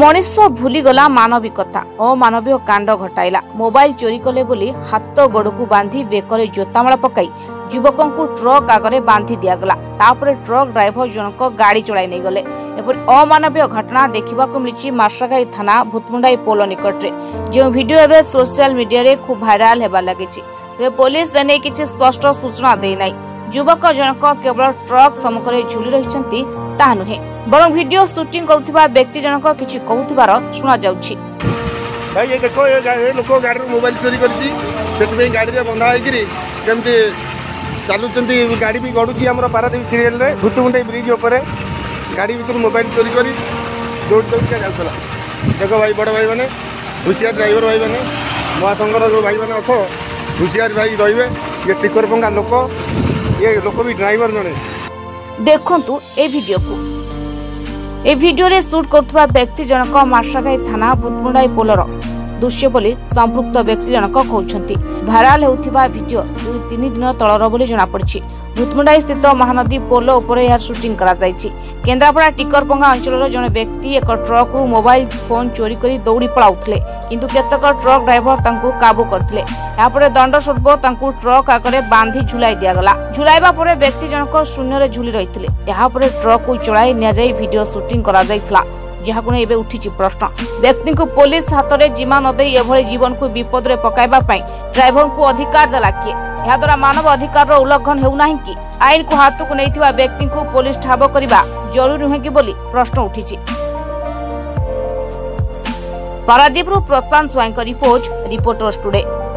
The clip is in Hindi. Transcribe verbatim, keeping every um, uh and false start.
मनीष भूलीगला मानविकता अमानवीय कांड घटाइला। मोबाइल चोरी कले बोली हाथ गोड़ को बांधी बेकर जोतामाला पकाई युवक को ट्रक आगे बांधि दिगला। ट्रक ड्राइवर जनक गाड़ी चलाई नहीं गले। अमानवीय घटना देखा मिली मार्शाघाई थाना भूतमुंडाई पोल निकट में, जो भिडियो एवं सोशल मीडिया रे खूब भाइराल होगा लगी। तेज पुलिस एने किसी स्पष्ट सूचना देना। युवक जनक केवल ट्रक सम्मुख में झूली रही नुहे बरं वीडियो शूटिंग करुवा व्यक्ति जनक किसी कहूबार शुणा जाउछि। भाई ये देखो ये गाड़ी लोक गाड़ी मोबाइल चोरी करछि सेतबे गाड़ी रे बंधा हेकरी जेमती चालुचंती गाड़ी भी गडुछि। हमर पारादीप सीरियल रे भूतमुंडे ब्रिज ऊपर गाड़ी भीतर मोबाइल चोरी करी दौड़ दौड़ के जाउतला। देखो भाई बड़ भाई माने होशियार ड्राइवर भाई माने महासंघर जो भाई माने अछो होशियार भाई रहिबे। ये टिकर पंगा लोक ये लोक भी ड्राइवर जने देखंतु ए वीडियो को ए वीडियो रे शूट करथवा व्यक्ति जनक मार्शाघाई थाना भूतमुंडाई पोलर दृश्य बोली संपुक्त व्यक्ति जनक कहउछंती। भाइराल होउथिबा वीडियो दुई तीन दिन तलर बोली जना पड़छि। भूतमुंडाई स्थित महानदी पोल ऊपर यार शूटिंग करा जायछि। केंद्रापड़ा टिकरपंगा अंचल रो जने व्यक्ति एक ट्रक रु मोबाइल फोन चोरी करी दौड़ी पलाउथले, किंतु केतक ट्रक ड्राइवर तांकू काबू करथले। यापरे दंड स्वरूप तांकू ट्रक आगे बांधी झुलाई दिगला। झुलाइबा परे व्यक्ति जनक शून्य रे झुली रहिथले। यापरे ट्रक को चढ़ाई न जाई वीडियो शूटिंग करा जायथला। जहाको एबे उठिछि प्रश्न व्यक्ति को पुलिस हाथ में जिमा न दे एभली जीवन को विपद रे पकाइबा पई ड्राइवर को अधिकार दला के। या द्वारा मानव अधिकार उल्लंघन हेउ नाही कि आईन को हाथ को नैथिबा व्यक्ति को पुलिस ठाब करिबा जरूरी नुहे कि बोली प्रश्न उठिछि। पारादीप रु प्रशांत स्वाई का रिपोर्ट रिपोर्टर्स टुडे।